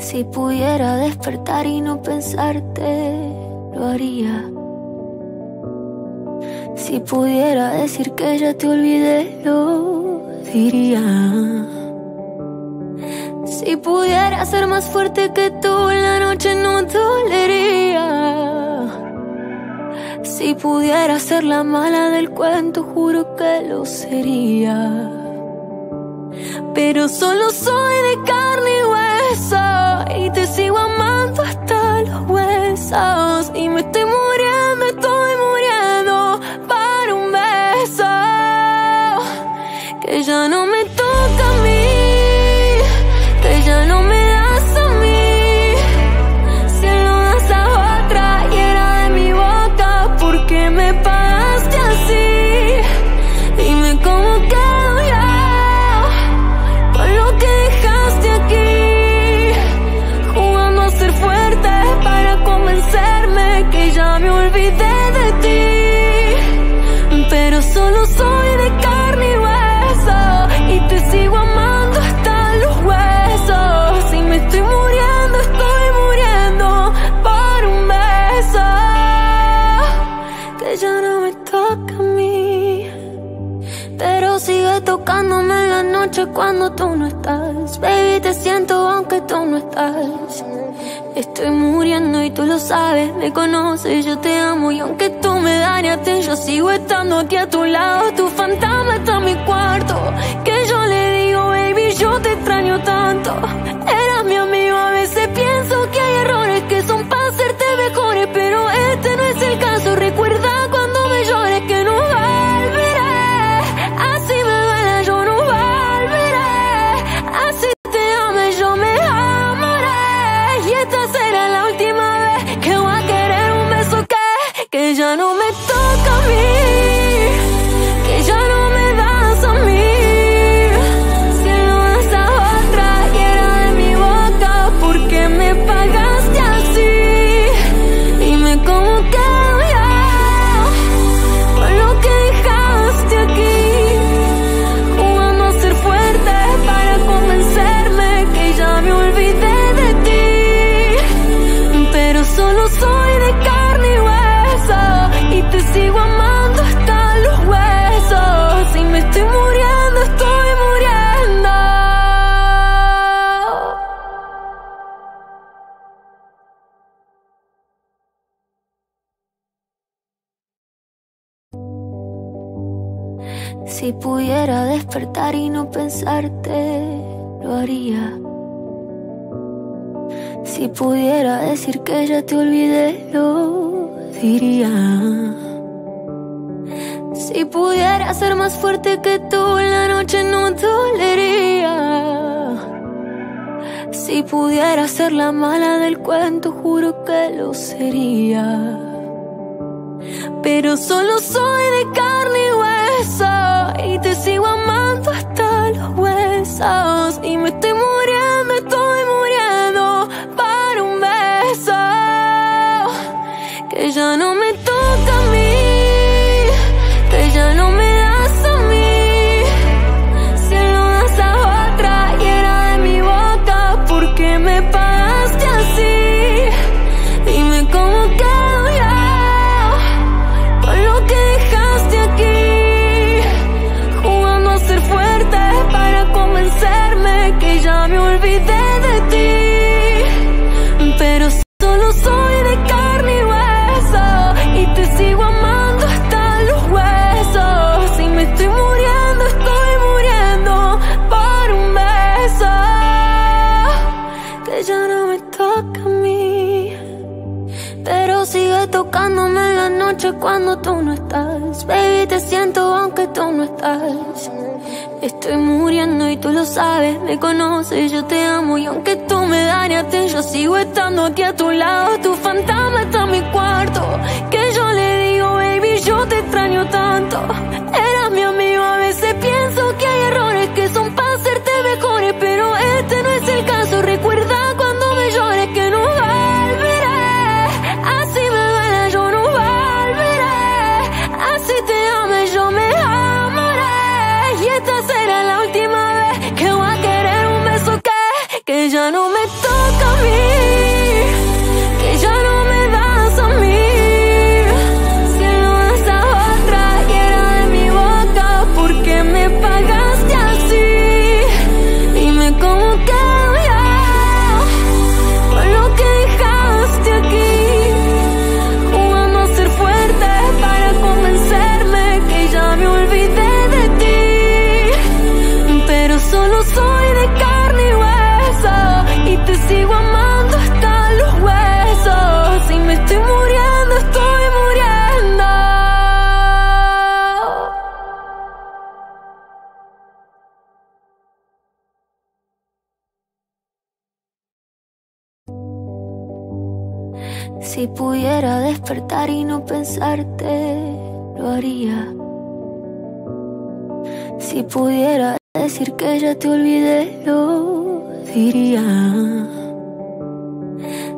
Si pudiera despertar y no pensarte, lo haría. Si pudiera decir que ya te olvidé, lo diría. Si pudiera ser más fuerte que tú, la noche no dolería. Si pudiera ser la mala del cuento, juro que lo sería. Pero solo soy de carne y hueso, y te sigo amando hasta los huesos. Y me estoy muriendo, estoy muriendo para un beso que ya no me toca a mí, que ya no me das a mí. Si lo das a otra y era de mi boca, ¿por qué me pagaste así? Dime cómo quedo yo con lo que dejaste aquí. Jugando a ser fuerte para convencerme que ya me olvidé de ti. Pero solo soy de carne y hueso, y te sigo amando hasta los huesos. Y me estoy muriendo por un beso que ya no me toca a mí. Pero sigue tocándome en la noche cuando tú no estás. Baby, te siento aunque tú no estás. Estoy muriendo y tú lo sabes, me conoces, yo te amo. Y aunque tú me dañaste, yo sigo estando aquí a tu lado. Tu fantasma está en mi cuarto, que yo le digo, baby, yo te extraño tanto. Eras mi amigo, a veces pienso que hay errores que son para hacerte mejores, pero este no es el caso. Recuerda cuando me llores que no volveré, así me duele, yo no volveré. Así te ame, yo me amaré, y esta será la última vez que voy a querer un beso que ya no me toca a mí. Si pudiera despertar y no pensarte, lo haría. Si pudiera decir que ya te olvidé, lo diría. Si pudiera ser más fuerte que tú, la noche no dolería. Si pudiera ser la mala del cuento, juro que lo sería. Pero solo soy de carne y hueso, y te sigo amando hasta los huesos. Y me estoy muriendo para un beso que ya no me toca a mí, que ya no me das a mí. Si lo das a otra y era de mi boca, ¿por qué me pagaste así? Dime cómo quedo yo con lo que dejaste aquí. Que ya me olvidé de ti, pero solo soy de carne y hueso, y te sigo amando hasta los huesos. Y me estoy muriendo por un beso que ya no me toca a mí. Pero sigue tocándome en la noche cuando tú no estás. Baby, te siento aunque tú no estás. Estoy muriendo y tú lo sabes, me conoces, yo te amo. Y aunque tú me dañaste, yo sigo estando aquí a tu lado. Tu fantasma está en mi cuarto, que yo le digo, baby, yo te extraño tanto. Eras mi amigo, a veces pienso que hay errores que son para hacerte mejores, pero este no es el caso. Recuerda cuando me llores que no volveré, así me duele, yo no volveré. Así te ame, yo me amaré, y esta será la última vez que voy a querer un beso que ya no me toca. Si pudiera despertar y no pensarte, lo haría. Si pudiera decir que ya te olvidé, lo diría.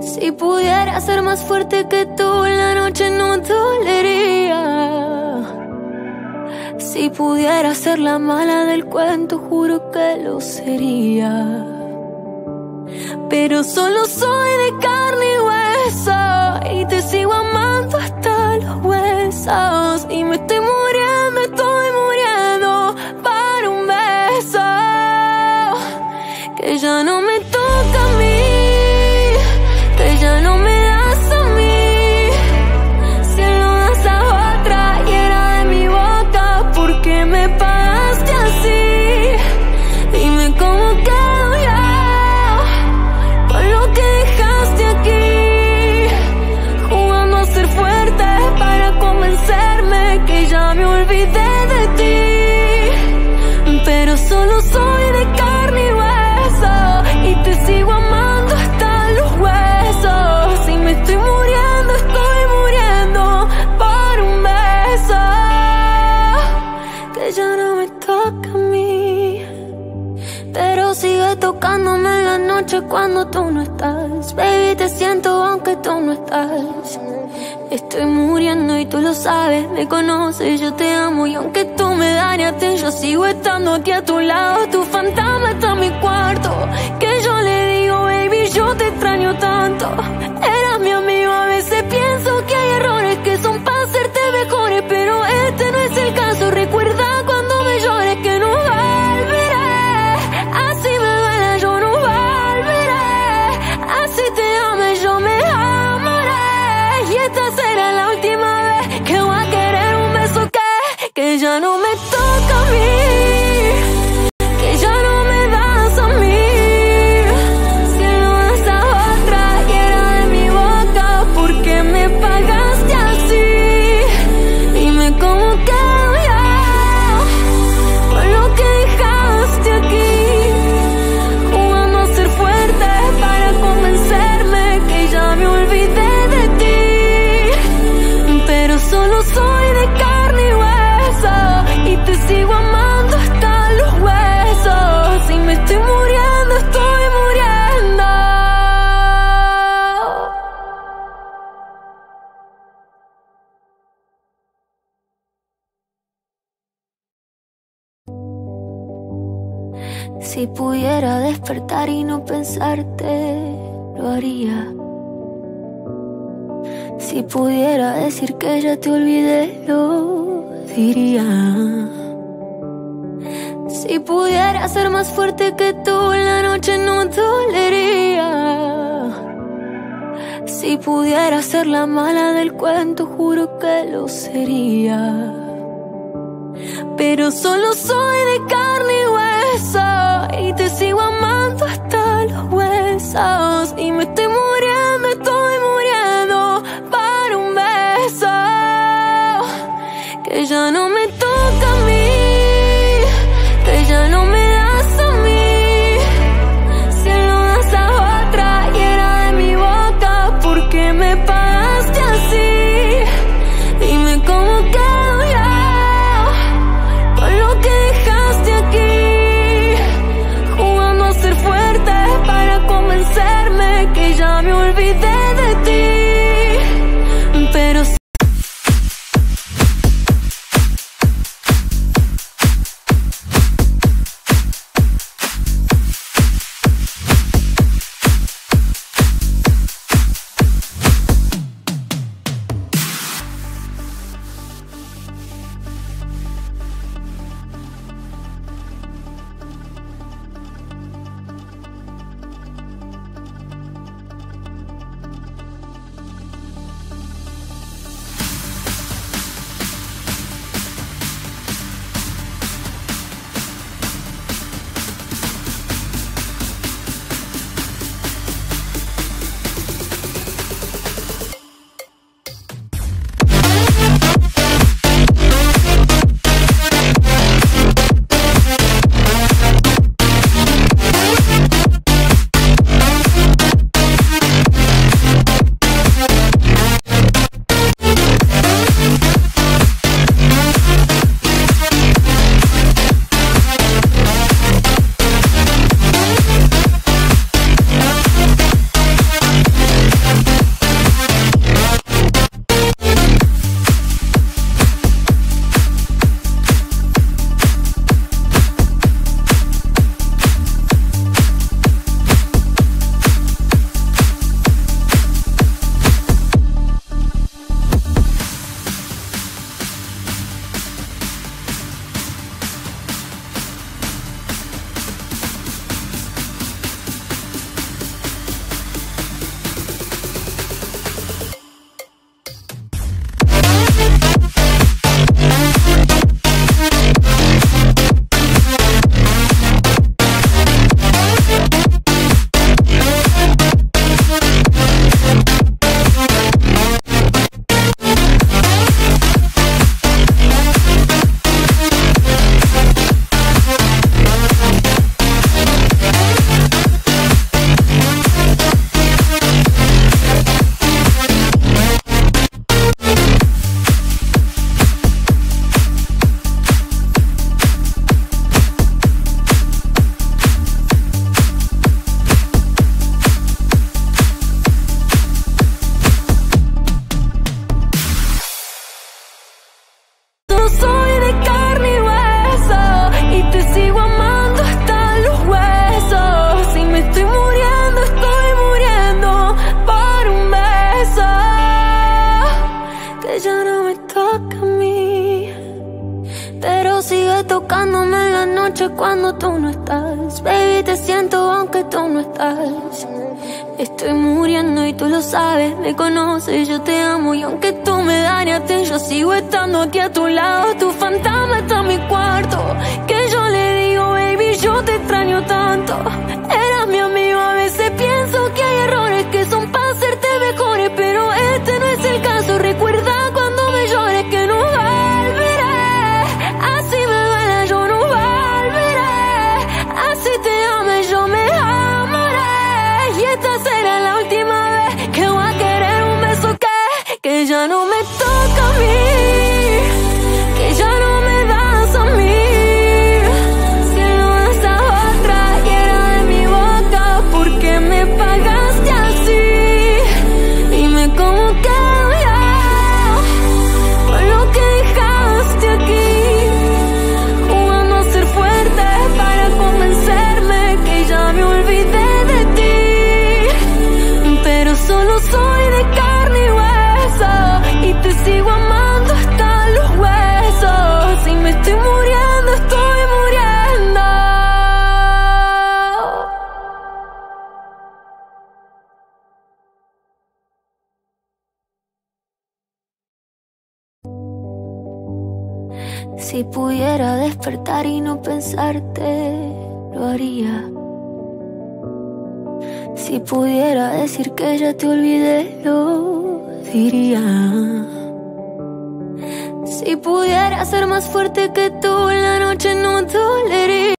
Si pudiera ser más fuerte que tú, la noche no dolería. Si pudiera ser la mala del cuento, juro que lo sería. Pero solo soy de carne y hueso, y te sigo amando hasta los huesos. Y me estoy muriendo, estoy muriendo para un beso que ya no me toca a mí. Solo soy de carne y hueso, y te sigo amando hasta los huesos. Y me estoy muriendo por un beso que ya no me toca a mí, pero sigue tocándome en la noche cuando tú no estás. Baby, te siento aunque tú no estás. Estoy muriendo y tú lo sabes, me conoces, yo te amo. Y aunque tú me dañaste, yo sigo estando aquí a tu lado. Tu fantasma está en mi cuarto, que yo le digo, baby, yo te extraño tanto. Eras mi amigo, a veces pienso que hay errores que son para hacerte mejores, pero este no es el caso. Recuerda cuando me llores que no volveré, así me duele, yo no volveré. Así te ame, yo me amaré, y esta será la última vez que voy a querer un beso que ya no me toca a mí. Si pudiera despertar y no pensarte, lo haría. Si pudiera decir que ya te olvidé, lo diría. Si pudiera ser más fuerte que tú, la noche no dolería. Si pudiera ser la mala del cuento, juro que lo sería. Pero solo soy de carne y hueso, y te sigo amando hasta los huesos. Y me estoy muriendo para un beso que ya no me toca a mí. cuando tú no estás. Baby, te siento aunque tú no estás. Estoy muriendo y tú lo sabes, me conoces, yo te amo. Y aunque tú me dañaste, yo sigo estando aquí a tu lado. Tu fantasma está en mi cuarto, que yo le digo, baby, yo te extraño tanto. Eras mi amigo, a veces pienso que hay errores que son para hacerte mejores, pero este no es el caso. Recuerda cuando me llores que no volveré, así me duele, yo no volveré. Así te ame, yo me amaré, y esta será la última vez que voy a querer un beso que ya no me toca a mí. Soy de carne y hueso, y te sigo amando hasta los huesos. Y me estoy muriendo Si pudiera despertar y no pensarte, lo haría. Si pudiera decir que ya te olvidé, lo diría. Si pudiera ser más fuerte que tú, la noche no dolería.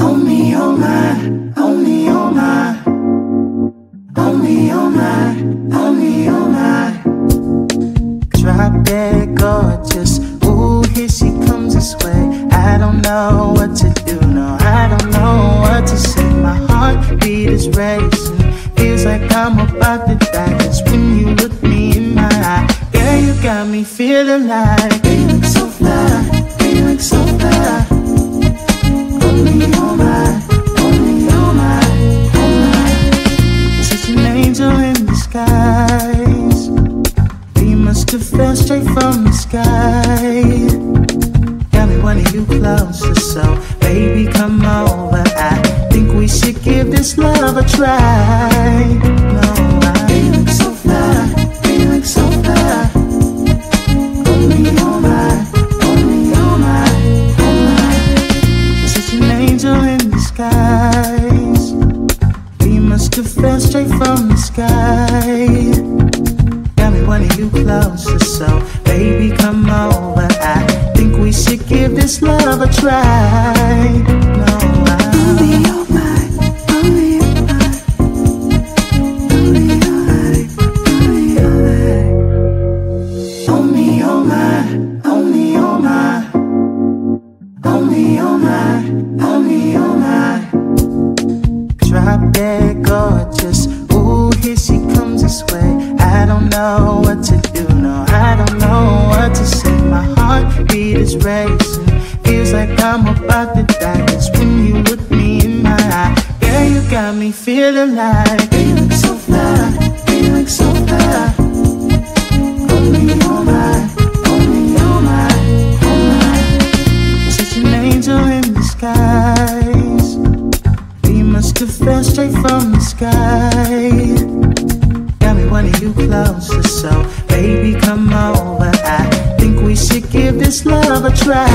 Only your mind, only your mind, only your mind, only your mind. Drop dead gorgeous, ooh, here she comes this way. I don't know what to do, no, I don't know what to say. My heartbeat is racing, feels like I'm about to die. 'Cause when you look me in my eye, girl, you got me feeling like you look so fly, you look so fly. Only you're mine, only you're mine, oh my. Such an angel in disguise, we must have fell straight from the sky. One of you closer, so baby come over. I think we should give this love a try. No, I feel so fly, feeling so fly. Only you're mine, only you're mine, oh my. Such an angel in disguise, we must have fell straight from the sky. Got me one of you closer, so baby come over. I we should give this love a try. No, only you're mine, only you're mine, only you're mine, only you're mine. Only you're mine, only you're mine, only you're mine, only you're mine. Drop dead gorgeous, ooh, here she comes this way. I don't know what to do, no, I don't know what to say. My heartbeat is racing, feels like I'm about to die. 'Cause when you look me in my eye, girl, you got me feeling like you look so fly, you look so fly. Only you're mine, only you're mine, oh my. Such an angel in disguise, we must have fell straight from the sky. Got me wanting you closer, so baby come over. I think we should give this love a try.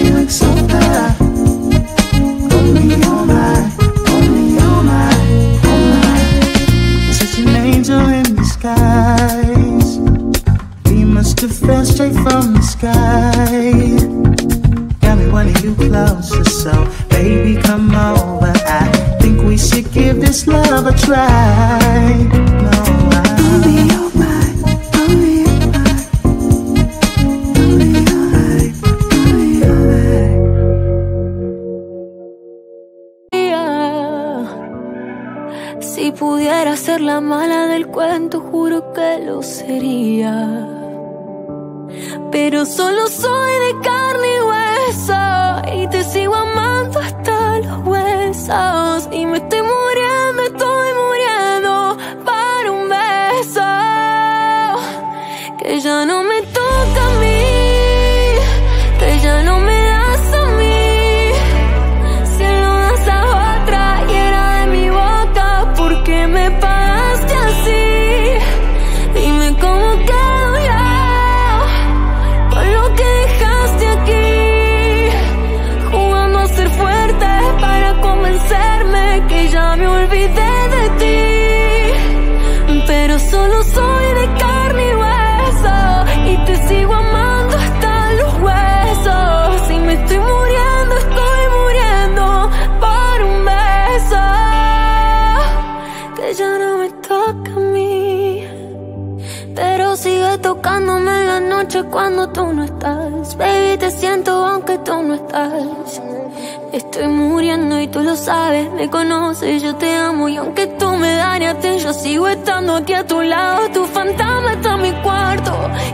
You look so fly, only you're mine, only you're mine, oh my. Such an angel in disguise, we must have fell straight from the sky. Got me wanting you closer, so baby come over. I think we should give this love a try. No, I si pudiera ser la mala del cuento, juro que lo sería. Pero solo soy de carne y hueso, y te sigo amando hasta los huesos. Y me estoy muriendo para un beso que ya no me toca a mí, que ya no cuando tú no estás. Baby, te siento aunque tú no estás. Estoy muriendo y tú lo sabes, me conoces, yo te amo. Y aunque tú me dañaste, yo sigo estando aquí a tu lado. Tu fantasma está en mi cuarto,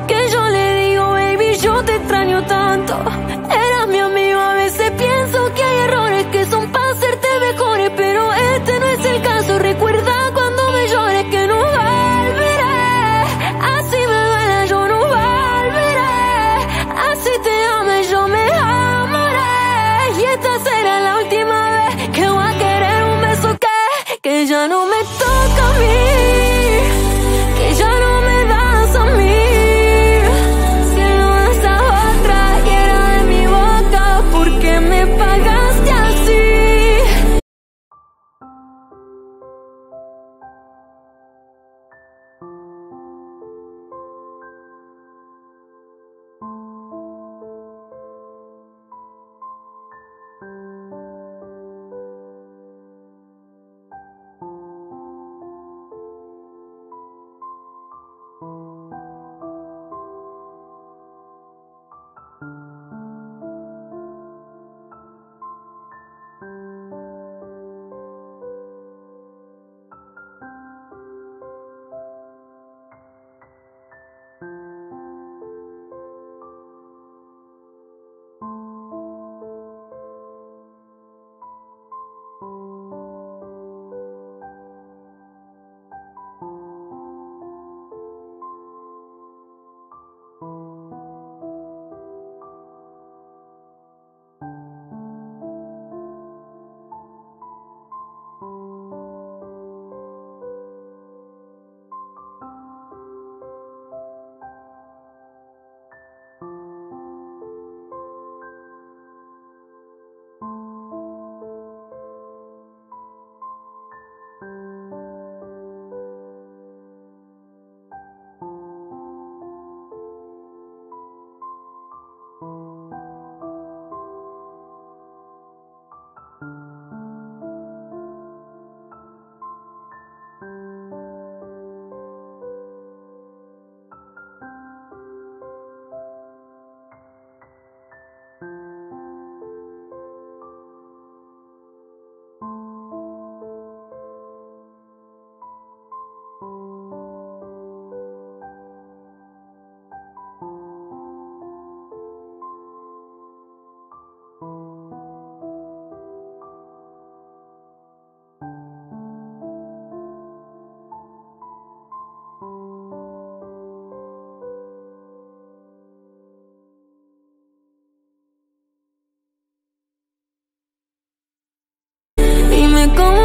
que yo le digo, baby, yo te extraño tanto. Eras mi amigo, a veces pienso que hay errores que son para hacerte mejores, pero este no es el caso. Recuerda cuando me llores que no volveré. Así me duele, yo no volveré. Así te ame, yo me amaré. Y esta será la última vez que voy a querer un beso que ya no me toca a mí. Como